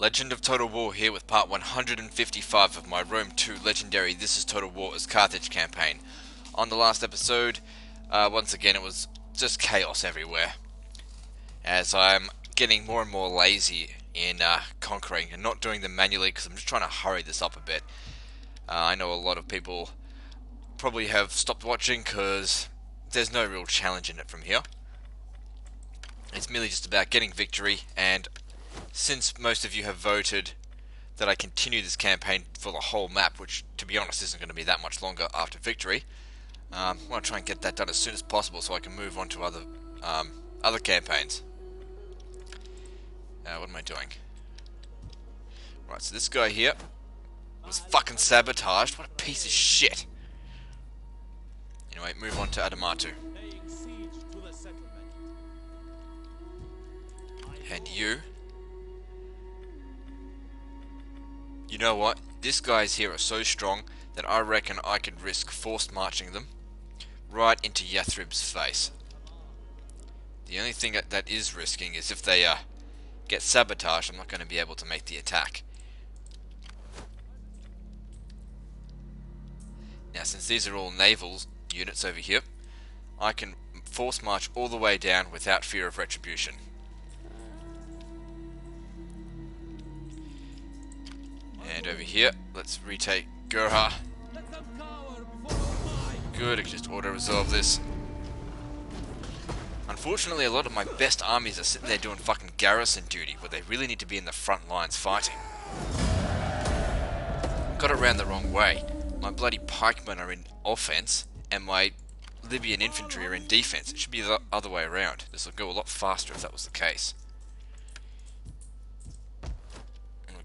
Legend of Total War here with part 155 of my Rome 2 legendary This is Total War as Carthage campaign. On the last episode, once again it was just chaos everywhere, as I'm getting more and more lazy in conquering and not doing them manually because I'm just trying to hurry this up a bit. I know a lot of people probably have stopped watching because there's no real challenge in it from here. It's merely just about getting victory, and since most of you have voted that I continue this campaign for the whole map, which to be honest isn't going to be that much longer after victory, I want to try and get that done as soon as possible so I can move on to other other campaigns. What am I doing? Right, so this guy here was fucking sabotaged. What a piece of shit. Anyway, move on to Adematu. And you. You know what? These guys here are so strong that I reckon I could risk forced marching them right into Yathrib's face. The only thing that is risking is if they get sabotaged, I'm not going to be able to make the attack. Now, since these are all naval units over here, I can force march all the way down without fear of retribution. And over here, let's retake Gerha. Good, I can just auto-resolve this. Unfortunately, a lot of my best armies are sitting there doing fucking garrison duty, where they really need to be in the front lines fighting. Got it round the wrong way. My bloody pikemen are in offense, and my Libyan infantry are in defense. It should be the other way around. This will go a lot faster if that was the case.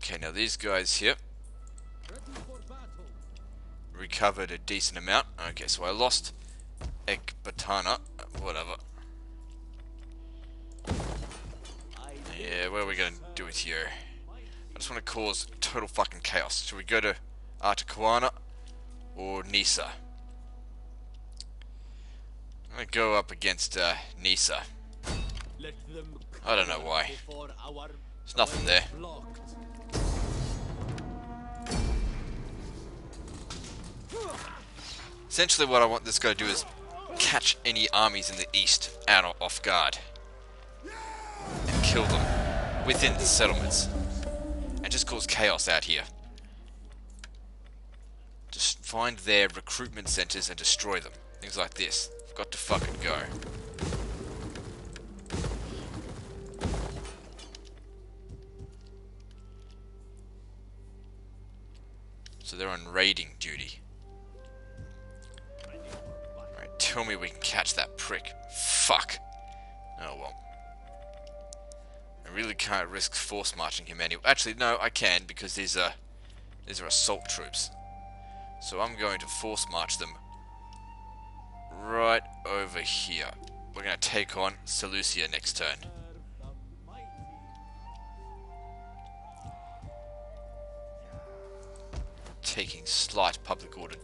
Okay, now these guys here recovered a decent amount. Okay, so I lost Ekbatana, whatever. Yeah, what are we going to do with you? I just want to cause total fucking chaos. Should we go to Artaquana or Nisa? I'm going to go up against Nisa. I don't know why. There's nothing there. Essentially what I want this guy to do is catch any armies in the east out or off guard and kill them within the settlements and just cause chaos out here. Just find their recruitment centers and destroy them. Things like this. I've got to fucking go. So they're on raiding duty. Alright, tell me we can catch that prick. Fuck. Oh well. I really can't risk force marching him anyway. Actually, no, I can, because these are assault troops. So I'm going to force march them right over here. We're going to take on Seleucia next turn. Taking slight public order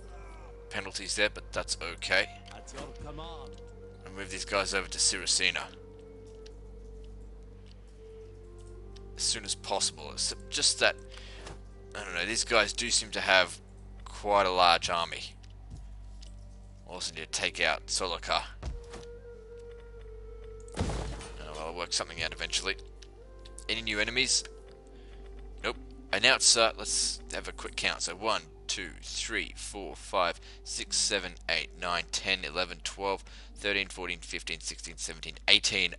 penalties there, but that's okay. I'll move these guys over to Syracina as soon as possible. Except just that, I don't know, these guys do seem to have quite a large army. Also need to take out Solica. Oh, well, I'll work something out eventually. Any new enemies? Nope. And now it's, let's have a quick count. So 1, 2, 3, 4, 5, 6, 7, 8, 9, 10, 11, 12, 13, 14, 15, 16, 17, 18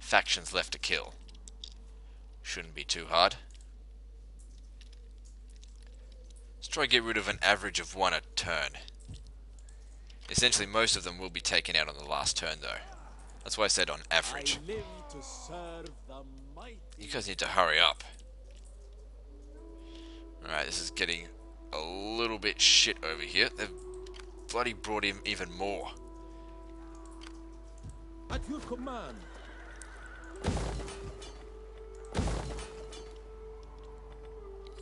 factions left to kill. Shouldn't be too hard. Let's try to get rid of an average of one a turn. Essentially, most of them will be taken out on the last turn, though. That's why I said on average. You guys need to hurry up. Alright, this is getting a little bit shit over here. They've bloody brought him even more. At your command.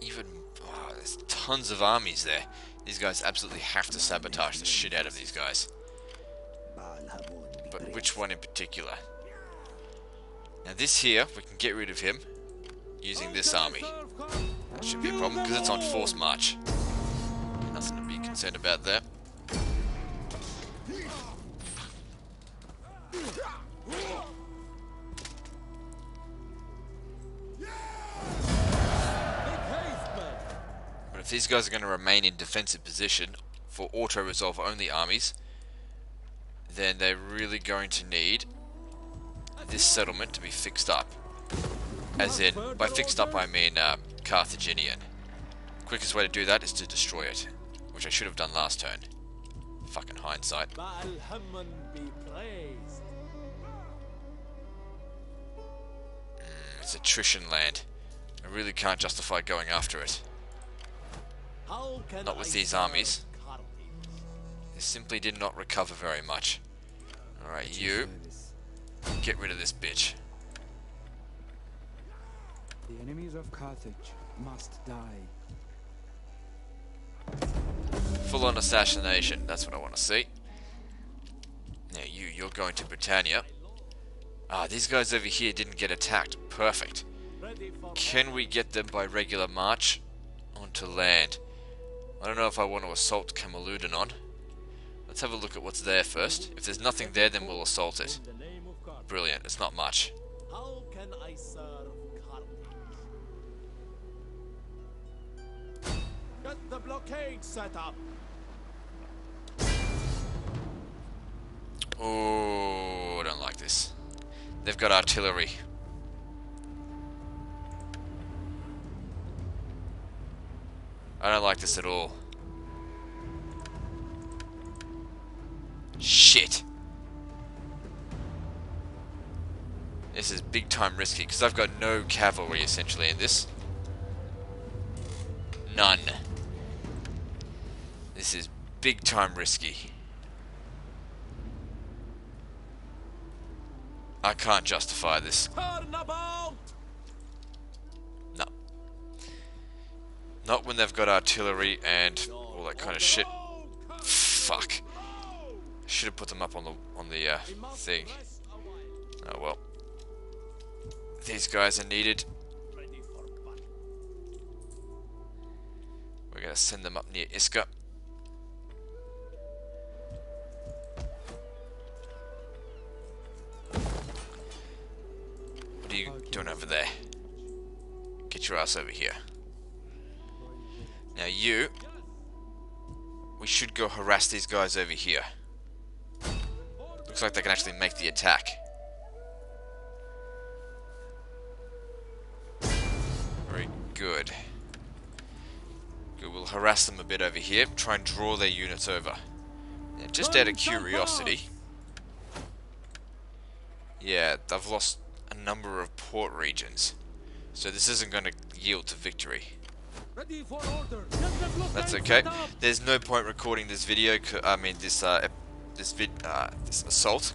Even... oh, there's tons of armies there. These guys absolutely have to sabotage the shit out of these guys. But which one in particular? Now this here, we can get rid of him. using this army. That should be a problem because it's on forced march. Nothing to be concerned about there. But if these guys are going to remain in defensive position for auto-resolve only armies, then they're really going to need this settlement to be fixed up. As in, by fixed up I mean Carthaginian. Quickest way to do that is to destroy it, which I should have done last turn. Fucking hindsight. It's attrition land. I really can't justify going after it. Not with these armies. They simply did not recover very much. Alright, you. Get rid of this bitch. The enemies of Carthage must die. Full-on assassination. That's what I want to see. Now you're going to Britannia. Ah, these guys over here didn't get attacked. Perfect. Can we get them by regular march onto land? I don't know if I want to assault Camulodunum. Let's have a look at what's there first. If there's nothing there, then we'll assault it. Brilliant. It's not much. How can I serve Carthage? Get the blockade set up. Oh, I don't like this. They've got artillery. I don't like this at all. Shit. This is big time risky because I've got no cavalry essentially in this. None. This is big time risky. I can't justify this. No. Not when they've got artillery and all that kind of shit. Fuck. Should have put them up on the thing. Oh well. These guys are needed. We're gonna send them up near Iska. What are you doing over there? Get your ass over here. Now you... We should go harass these guys over here. Looks like they can actually make the attack. Very good. Good, we'll harass them a bit over here. Try and draw their units over. Now, just out of curiosity... Yeah, I've lost a number of port regions, so this isn't going to yield to victory. That's okay. There's no point recording this video. I mean, this assault,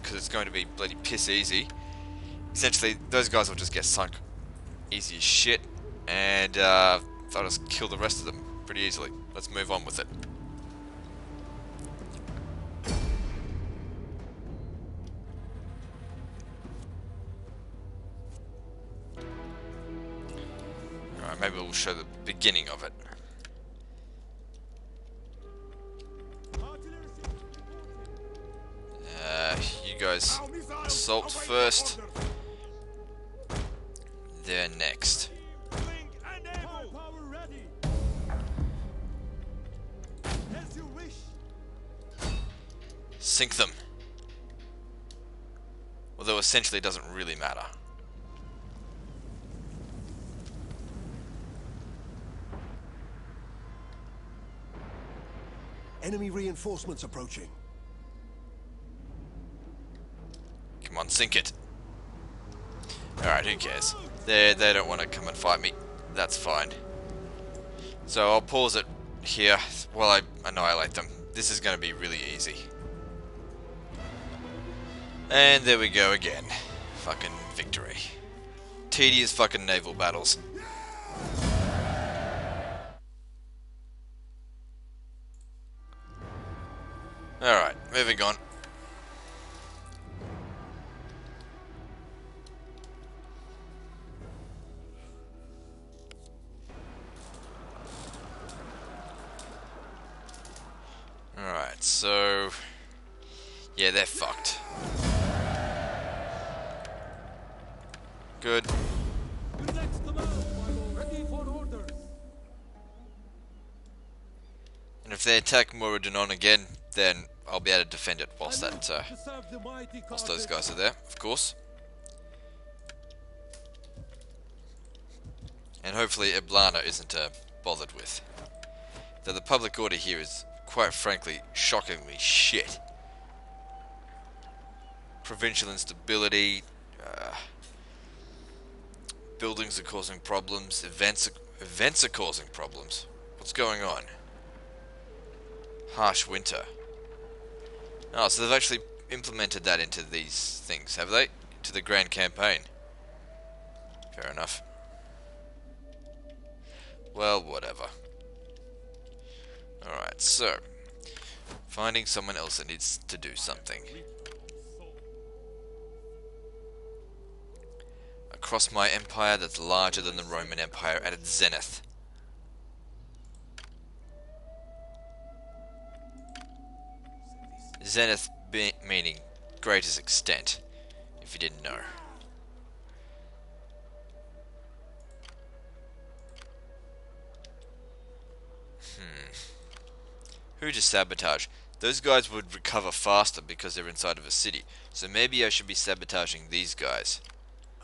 because it's going to be bloody piss easy. Essentially, those guys will just get sunk, easy as shit, and I'll just kill the rest of them pretty easily. Let's move on with it. Maybe we'll show the beginning of it. You guys assault first. They're next. Sink them. Although essentially it doesn't really matter. Enemy reinforcements approaching. Come on, sink it. Alright, who cares? They don't want to come and fight me. That's fine. So I'll pause it here while I annihilate them. This is going to be really easy. And there we go again. Fucking victory. Tedious fucking naval battles. Alright, moving on. Alright, so... yeah, they're fucked. Good. And if they attack Murudanon again, then I'll be able to defend it whilst that, whilst those guys are there, of course. And hopefully Eblana isn't bothered with. Though the public order here is, quite frankly, shockingly shit. Provincial instability. Buildings are causing problems. Events are causing problems. What's going on? Harsh winter. Oh, so they've actually implemented that into these things, have they? To the grand campaign. Fair enough. Well, whatever. Alright, so. Finding someone else that needs to do something. Across my empire that's larger than the Roman Empire at its zenith. Zenith meaning greatest extent, if you didn't know. Who to sabotage? Those guys would recover faster because they're inside of a city, so maybe I should be sabotaging these guys.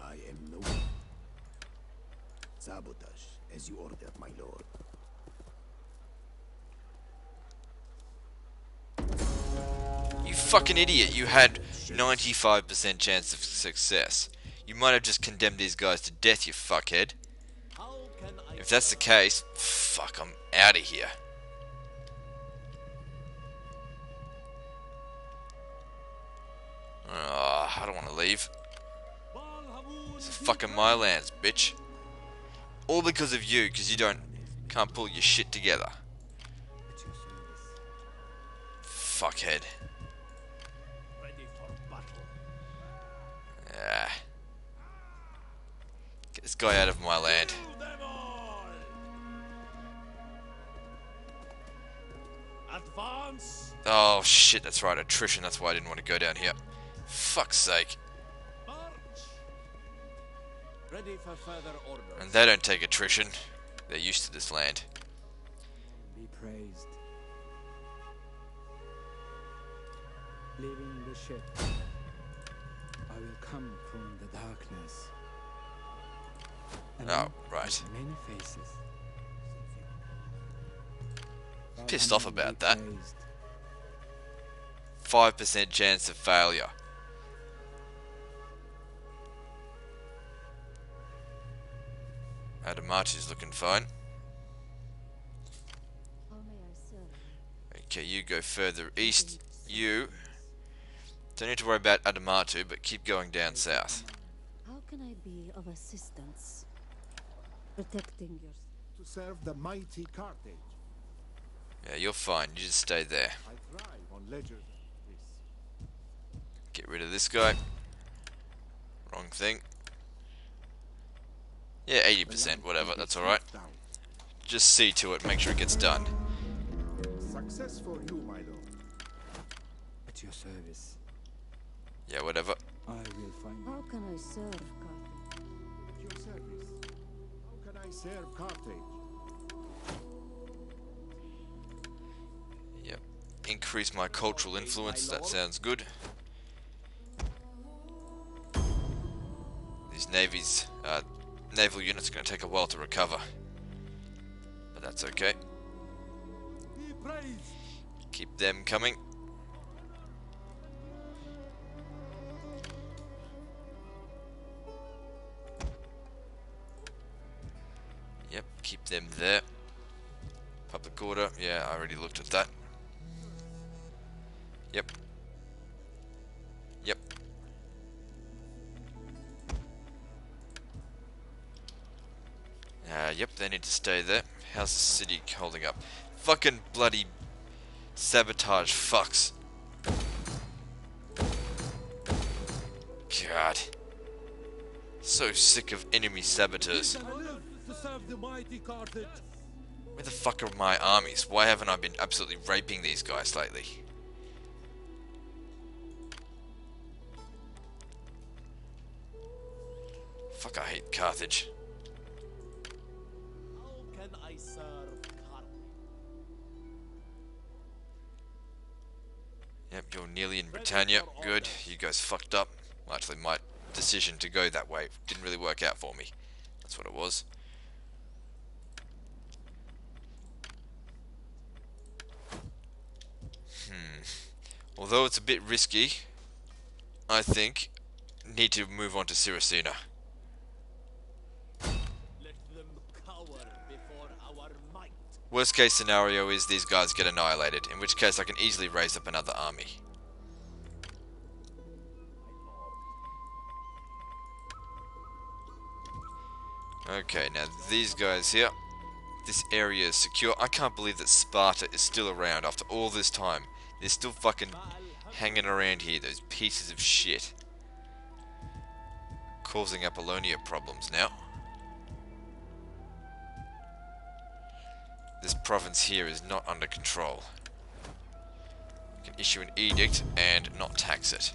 I am no one. Sabotage, as you ordered, my lord. You fucking idiot! You had 95% chance of success. You might have just condemned these guys to death, you fuckhead. If that's the case, fuck, I'm out of here. Oh, I don't want to leave. It's fucking my lands, bitch. All because of you, because you can't pull your shit together. Fuckhead. Ah. Get this guy out of my land. Oh shit, that's right, attrition, that's why I didn't want to go down here. Fuck's sake. And they don't take attrition. They're used to this land. Be praised. Leaving the ship, I will come from the darkness. Oh, right. Many faces. Pissed off about that. 5% chance of failure. Adematu's looking fine. Okay, you go further east. You don't need to worry about Adematu, but keep going down south. How can I be of assistance? Protecting yourself. To serve the mighty Carthage. Yeah, you're fine. You just stay there. I thrive on ledger. Get rid of this guy. Wrong thing. Yeah, 80%, whatever, that's alright. Just see to it, make sure it gets done. Success for you, my lord. At your service. Yeah, whatever. I will find. How can I serve Carthage? At your service. How can I serve Carthage? Yep. Increase my cultural influence, that sounds good. These navies naval units are going to take a while to recover, but that's okay. Keep them coming. Yep, keep them there. Public order, yeah, I already looked at that. Yep. Yep. Yep, they need to stay there. How's the city holding up? Fucking bloody sabotage fucks. God. So sick of enemy saboteurs. Where the fuck are my armies? Why haven't I been absolutely raping these guys lately? Fuck, I hate Carthage. How can I serve Carthage? Yep, you're nearly in Britannia. Good. You guys fucked up. Well, actually, my decision to go that way didn't really work out for me. That's what it was. Although it's a bit risky, I think need to move on to Syracina. Let them cower before our might. Worst case scenario is these guys get annihilated, in which case I can easily raise up another army. Okay, now these guys here. This area is secure. I can't believe that Sparta is still around after all this time. They're still fucking hanging around here, those pieces of shit. Causing Apollonia problems now. This province here is not under control. You can issue an edict and not tax it.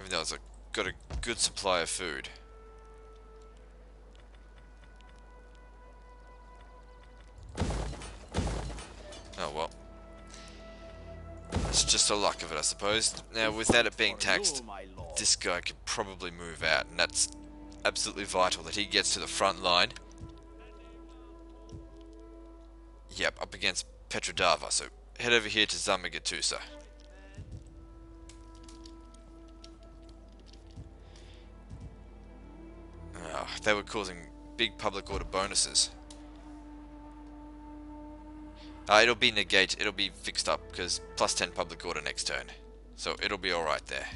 Even though it's got a good supply of food. Oh well. It's just the luck of it, I suppose. Now, without it being taxed, this guy could probably move out, and that's absolutely vital that he gets to the front line. Yep, up against Petrodava, so head over here to Zamagatusa. Oh, they were causing big public order bonuses. It'll be negated, it'll be fixed up, because plus 10 public order next turn. So it'll be alright there.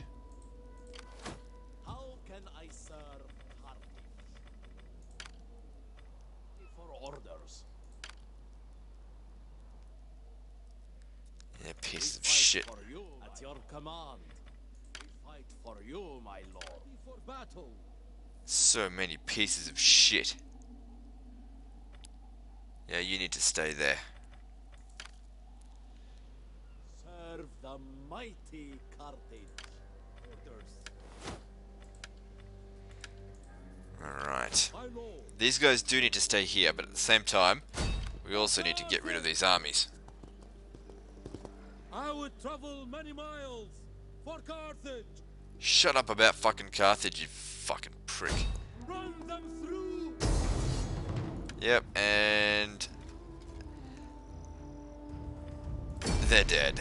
How can I serve Carthage? For orders. Yeah, piece of shit. You, at your command. We fight for you, my lord. For battle. So many pieces of shit. Yeah, you need to stay there. The mighty Carthage. Alright. These guys do need to stay here, but at the same time, we also need to get rid of these armies. I would travel many miles for Carthage. Shut up about fucking Carthage, you fucking prick. Run them through. Yep, and they're dead.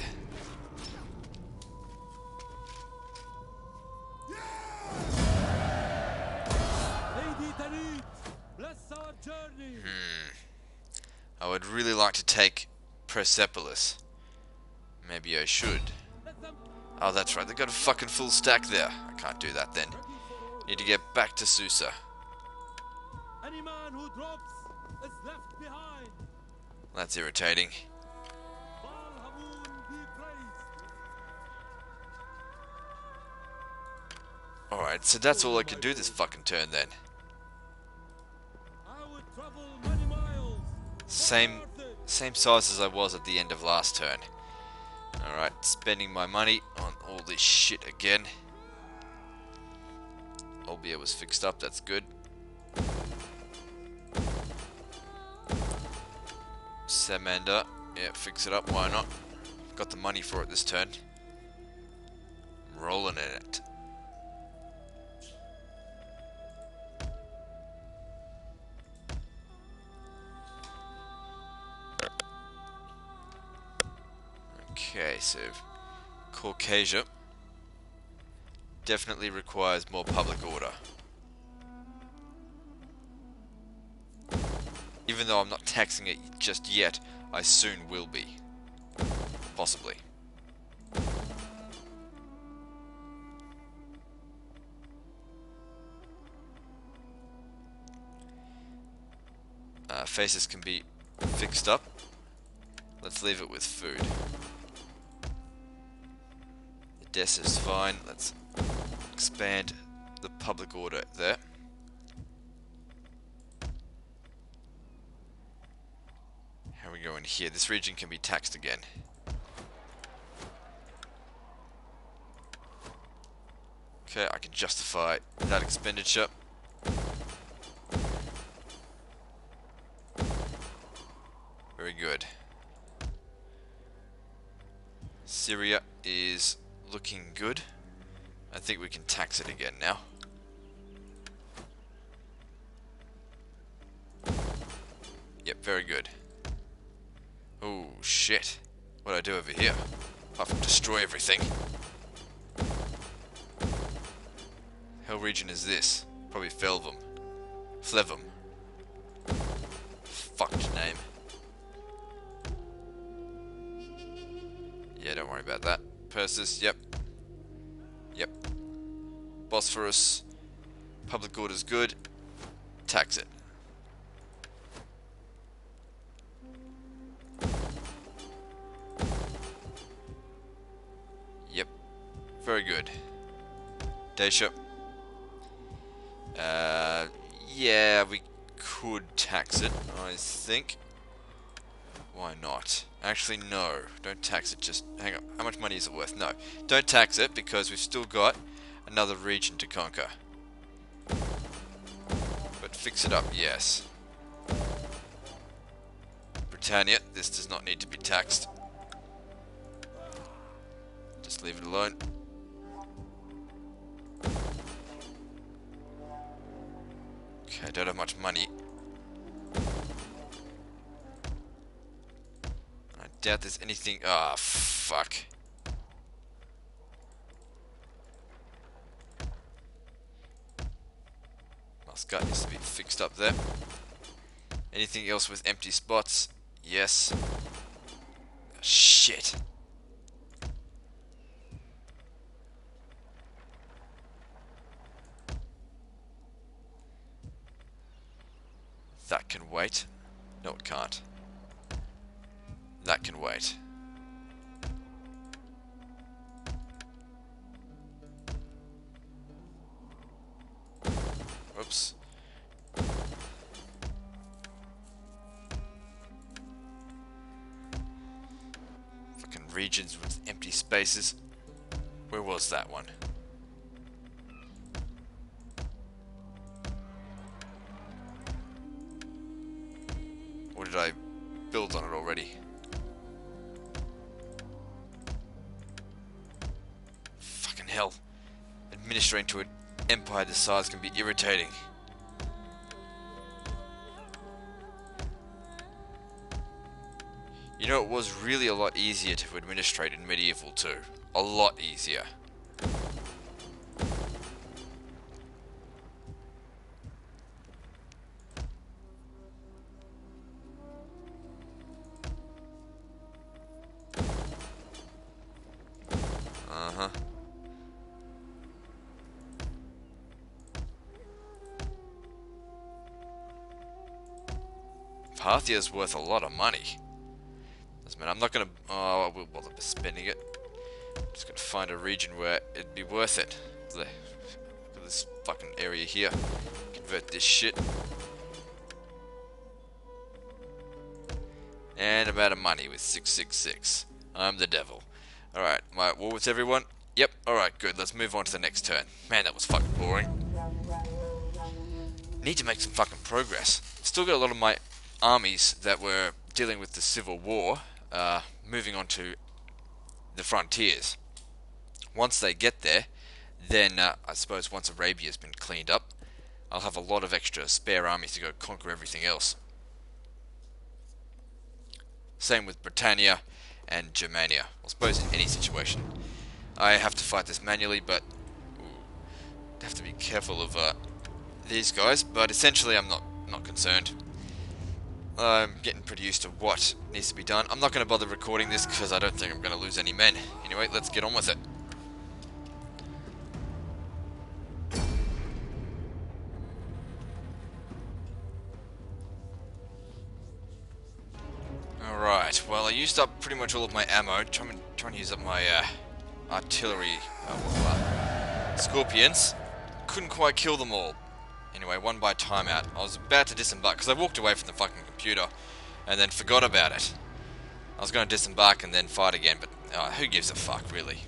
I would really like to take Persepolis. Maybe I should. Oh, that's right. They've got a fucking full stack there. I can't do that then. Need to get back to Susa. Any man who drops is left behind. That's irritating. Alright, so that's all I can do this fucking turn then. Same size as I was at the end of last turn. Alright, spending my money on all this shit again. Albia was fixed up, that's good. Samanda, yeah, fix it up, why not? Got the money for it this turn. I'm rolling in it. Okay, so Caucasia definitely requires more public order. Even though I'm not taxing it just yet, I soon will be. Possibly. Faces can be fixed up. Let's leave it with food. Yes, it's fine. Let's expand the public order there. How are we going here? This region can be taxed again. Okay, I can justify that expenditure. Very good. Syria is looking good. I think we can tax it again now. Yep, very good. Oh shit. What do I do over here? Apart from destroy everything. Hell region is this? Probably Flevum. Flevum. Fucked name. Yeah, don't worry about that. Persis, yep. Yep. Bosphorus. Public order's good. Tax it. Yep. Very good. Dacia. Yeah, we could tax it, I think. Why not? Actually, no. Don't tax it. Just hang on. How much money is it worth? No. Don't tax it because we've still got another region to conquer. But fix it up, yes. Britannia, this does not need to be taxed. Just leave it alone. Okay, I don't have much money. I doubt there's anything... Ah, fuck. Muscat needs to be fixed up there. Anything else with empty spots? Yes. Oh, shit. That can wait. No, it can't. That can wait. Oops. Fucking regions with empty spaces. Where was that one? On it already. Fucking hell. Administering to an empire this size can be irritating. You know, it was really a lot easier to administrate in Medieval 2. A lot easier. Parthia's worth a lot of money. Doesn't matter. I'm not gonna. Oh, I will bother spending it. I'm just gonna find a region where it'd be worth it. Look at this fucking area here. Convert this shit. And amount of money with 666. I'm the devil. Alright, am I at war with everyone? Yep, alright, good. Let's move on to the next turn. Man, that was fucking boring. Need to make some fucking progress. Still got a lot of my armies that were dealing with the Civil War moving on to the frontiers. Once they get there, then I suppose once Arabia's been cleaned up, I'll have a lot of extra spare armies to go conquer everything else. Same with Britannia and Germania. I suppose in any situation. I have to fight this manually, but I have to be careful of these guys, but essentially I'm not concerned. I'm getting pretty used to what needs to be done. I'm not going to bother recording this because I don't think I'm going to lose any men. Anyway, let's get on with it. Alright, well I used up pretty much all of my ammo. Trying to use up my artillery scorpions. Couldn't quite kill them all. Anyway, one by timeout. I was about to disembark, because I walked away from the fucking computer and then forgot about it. I was going to disembark and then fight again, but who gives a fuck, really?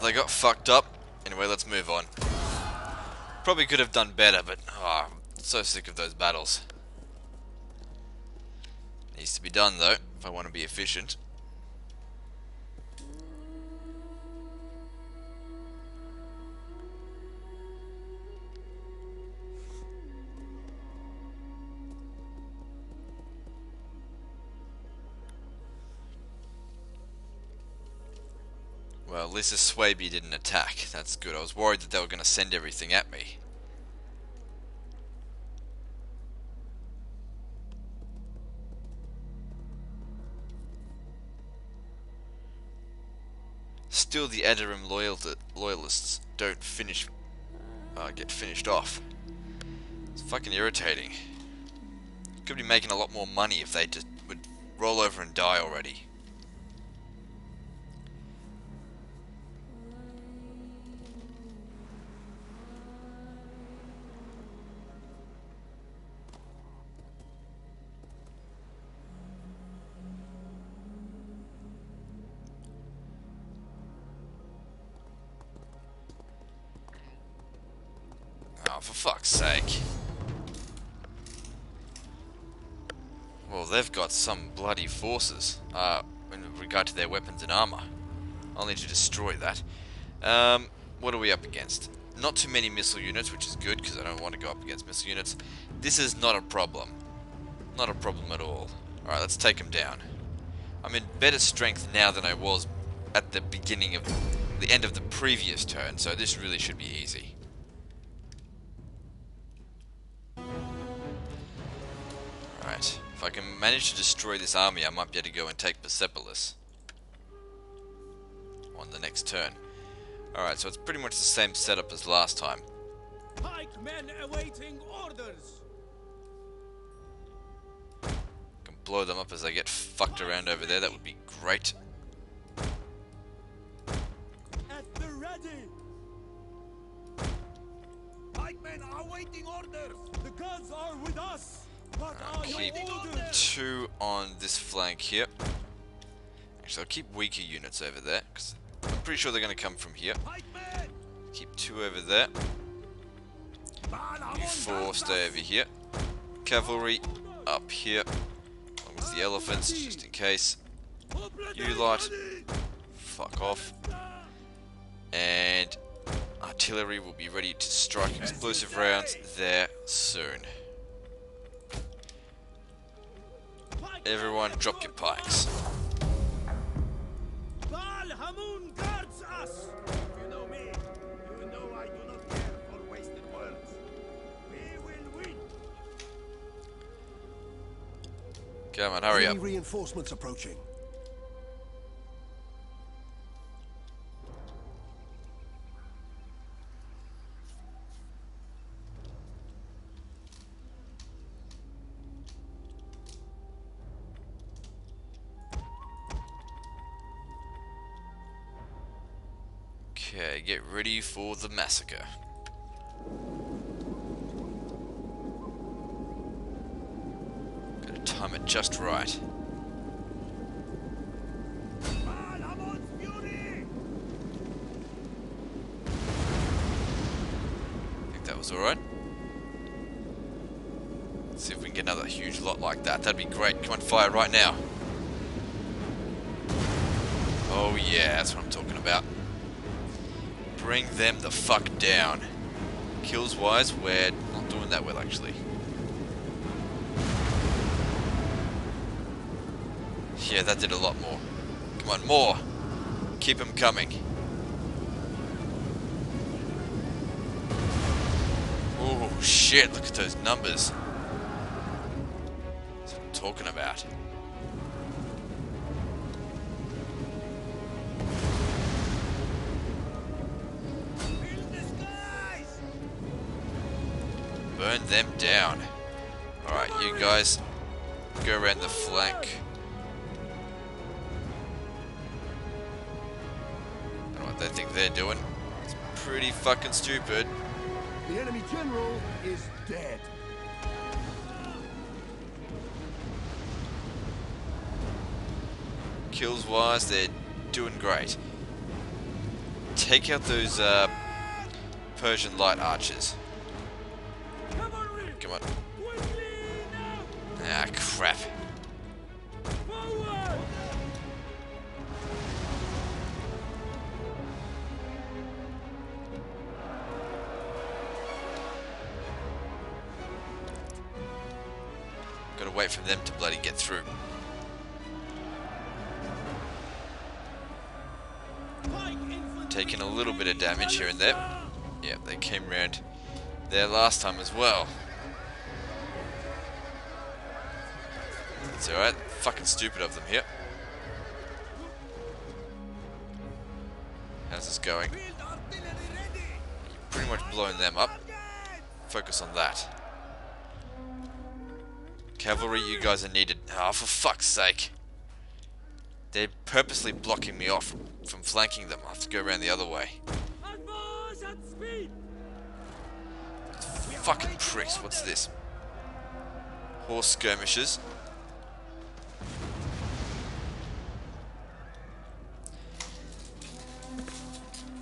They got fucked up. Anyway, let's move on. Probably could have done better, but I'm so sick of those battles. Needs to be done, though, if I want to be efficient. Well, at least the Swaby didn't attack. That's good. I was worried that they were going to send everything at me. Still, the Adarim loyalists don't get finished off. It's fucking irritating. Could be making a lot more money if they just would roll over and die already. For fuck's sake. Well, they've got some bloody forces in regard to their weapons and armor. I'll need to destroy that. What are we up against? Not too many missile units, which is good because I don't want to go up against missile units. This is not a problem. Not a problem at all. Alright, let's take them down. I'm in better strength now than I was at the beginning of the end of the previous turn, so this really should be easy. If I can manage to destroy this army, I might be able to go and take Persepolis on the next turn. Alright, so it's pretty much the same setup as last time. Pikemen awaiting orders. Can blow them up as they get fucked around over there, that would be great. At the ready. Pikemen awaiting orders. The gods are with us. I'll keep two on this flank here. Actually, I'll keep weaker units over there, because I'm pretty sure they're going to come from here. Keep two over there. You four stay over here. Cavalry up here. Along with the elephants, just in case. You lot, fuck off. And artillery will be ready to strike explosive rounds there soon. Everyone, drop your pikes. Come on, hurry up. Reinforcements approaching. Okay, get ready for the massacre. Gotta time it just right. I think that was alright. Let's see if we can get another huge lot like that. That'd be great. Come on, fire right now. Oh yeah, that's what I'm talking about. Bring them the fuck down. Kills wise, we're not doing that well actually. Yeah, that did a lot more. Come on, more! Keep them coming. Oh shit, look at those numbers. That's what I'm talking about. Burn them down. Alright, you guys go around the flank. I don't know what they think they're doing. It's pretty fucking stupid. The enemy general is dead. Kills wise, they're doing great. take out those Persian light archers. Come on. Ah, crap. Gotta wait for them to bloody get through. Taking a little bit of damage here and there. Yep, they came round there last time as well. It's alright, fucking stupid of them here. How's this going? You've pretty much blown them up. Focus on that. Cavalry, you guys are needed. Ah, for fuck's sake. They're purposely blocking me off from flanking them. I have to go around the other way. Fucking pricks, what's this? Horse skirmishers.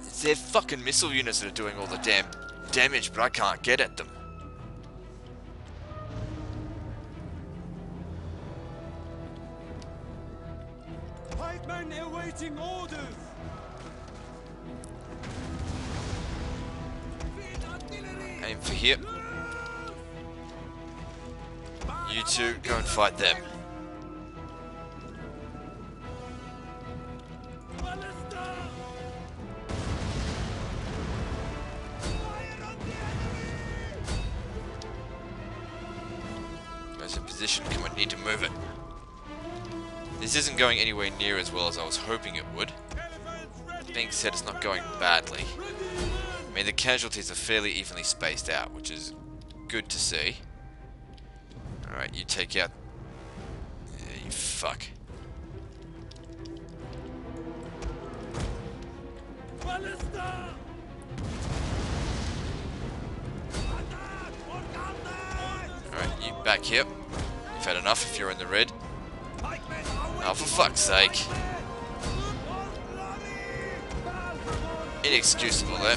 It's their fucking missile units that are doing all the damn damage, but I can't get at them. Pikemen awaiting orders. Aim for here. You two, go and fight them. Come on, need to move it. This isn't going anywhere near as well as I was hoping it would. Being said, it's not going badly. I mean, the casualties are fairly evenly spaced out, which is good to see. Alright, you take out... Yeah, you fuck. Alright, you back here. You've had enough if you're in the red. Oh, for fuck's sake. Inexcusable, there.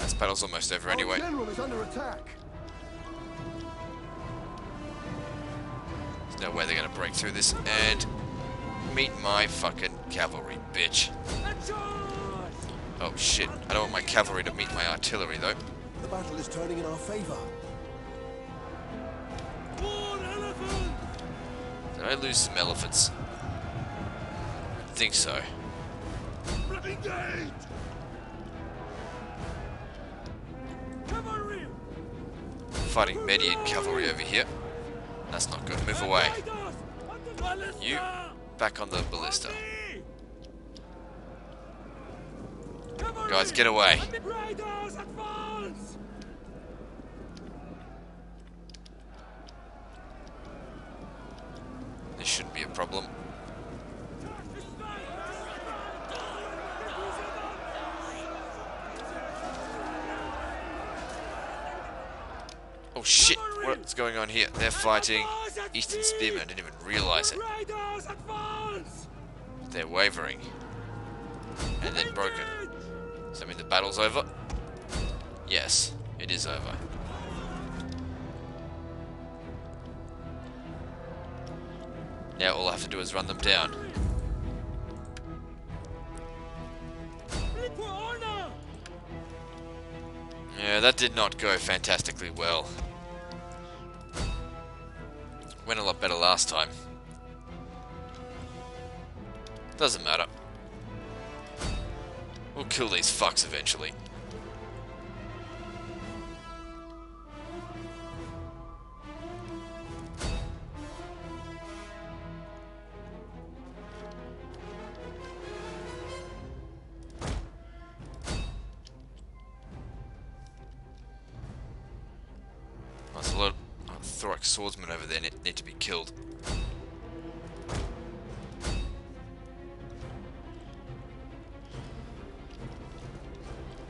This battle's almost over anyway. There's no way they're gonna break through this. And meet my fucking cavalry, bitch. Oh shit, I don't want my cavalry to meet my artillery though. The battle is turning in our favor. Did I lose some elephants? I think so. Fighting Median cavalry over here. That's not good, move away. You, back on the ballista. Guys, get away. This shouldn't be a problem. Oh shit, what's going on here? They're fighting Eastern Spearmen, I didn't even realize it. They're wavering. And then broken. Does that mean the battle's over? Yes, it is over. Now all I have to do is run them down. Yeah, that did not go fantastically well. Went a lot better last time. Doesn't matter. We'll kill these fucks eventually. There's a lot of Thoric swordsmen over there that need to be killed.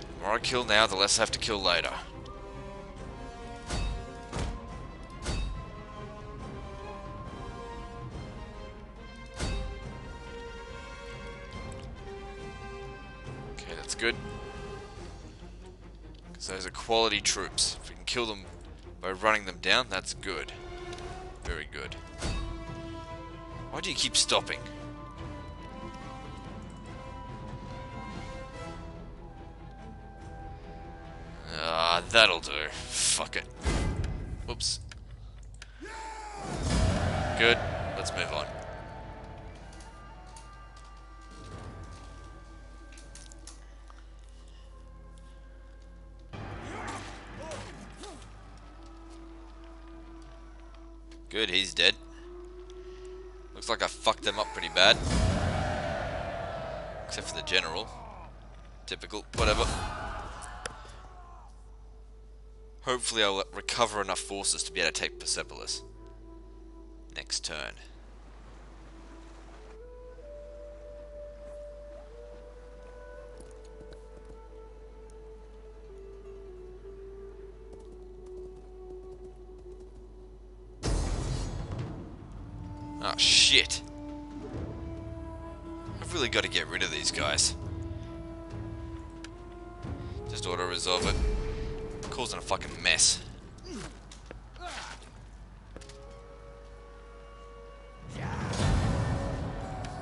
The more I kill now, the less I have to kill later. good. Because those are quality troops. If we can kill them by running them down, that's good. Very good. Why do you keep stopping? Ah, that'll do. Fuck it. Whoops. Good. Let's move on. Good, he's dead. Looks like I fucked them up pretty bad. Except for the general. Typical. Whatever. Hopefully I'll recover enough forces to be able to take Persepolis next turn. Oh shit. I've really got to get rid of these guys. Just auto-resolve it. Causing a fucking mess.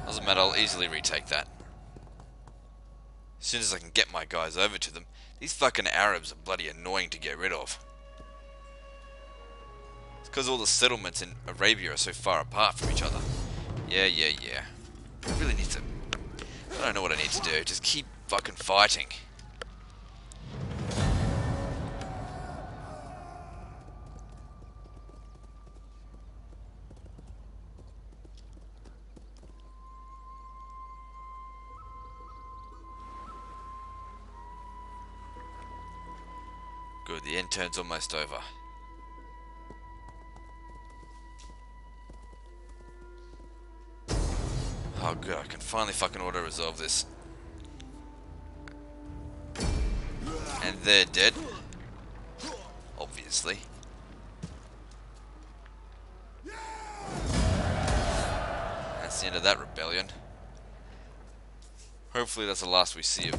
Doesn't matter, I'll easily retake that. As soon as I can get my guys over to them. These fucking Arabs are bloody annoying to get rid of. It's because all the settlements in Arabia are so far apart from each other. Yeah, yeah, yeah. I really need to... I don't know what I need to do. Just keep fucking fighting. Good, the end turn's almost over. Oh good, I can finally fucking auto-resolve this. And they're dead. Obviously. That's the end of that rebellion. Hopefully that's the last we see of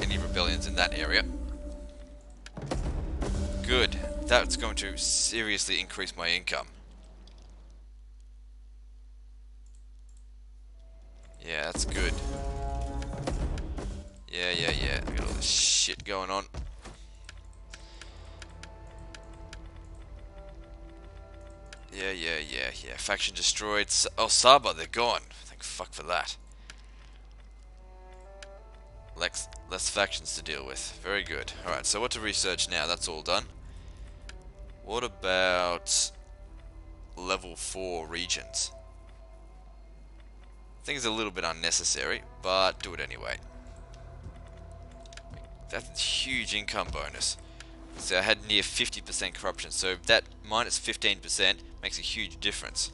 any rebellions in that area. Good. That's going to seriously increase my income. Yeah, that's good. Yeah, yeah, yeah. I've got all this shit going on. Yeah, yeah, yeah, yeah. Faction destroyed. Oh, Saba, they're gone. Thank fuck for that. Less factions to deal with. Very good. Alright, so what to research now? That's all done. What about level 4 regions? I think it's a little bit unnecessary, but do it anyway. That's a huge income bonus. So I had near 50% corruption, so that minus 15% makes a huge difference.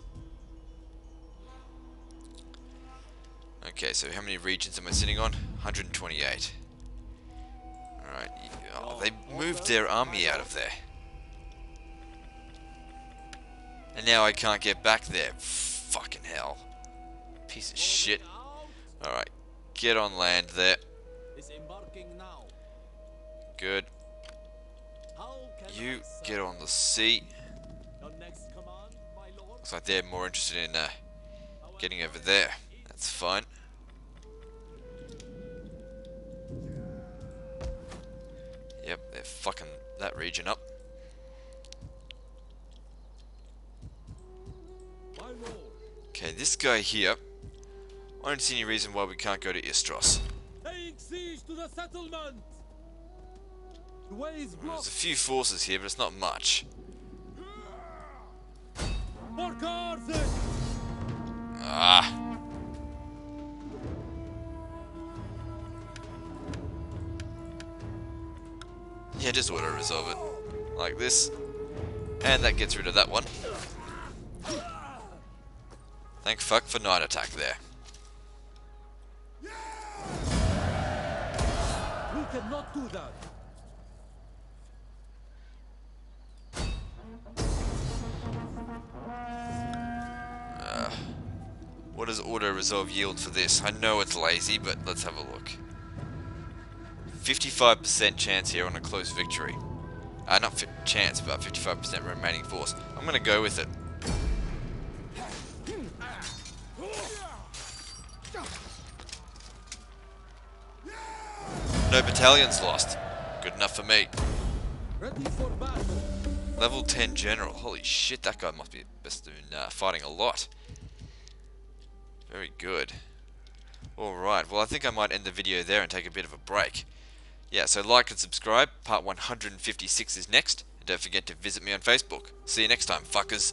Okay, so how many regions am I sitting on? 128. Alright, oh, they moved their army out of there. And now I can't get back there. Fucking hell. Piece of shit. Alright, get on land there. Good. You get on the sea. Looks like they're more interested in getting over there. That's fine. Yep, they're fucking that region up. Okay, this guy here. I don't see any reason why we can't go to Istros. There's a few forces here, but it's not much. Ah. Yeah, just auto-resolve it. Like this. And that gets rid of that one. Thank fuck for night attack there. We cannot do that. What does auto-resolve yield for this? I know it's lazy, but let's have a look. 55% chance here on a close victory. Not chance, but 55% remaining force. I'm going to go with it. No battalions lost. Good enough for me. Level 10 general. Holy shit, that guy must be best doing fighting a lot. Very good. Alright, well I think I might end the video there and take a bit of a break. Yeah, so like and subscribe. Part 156 is next. And don't forget to visit me on Facebook. See you next time, fuckers.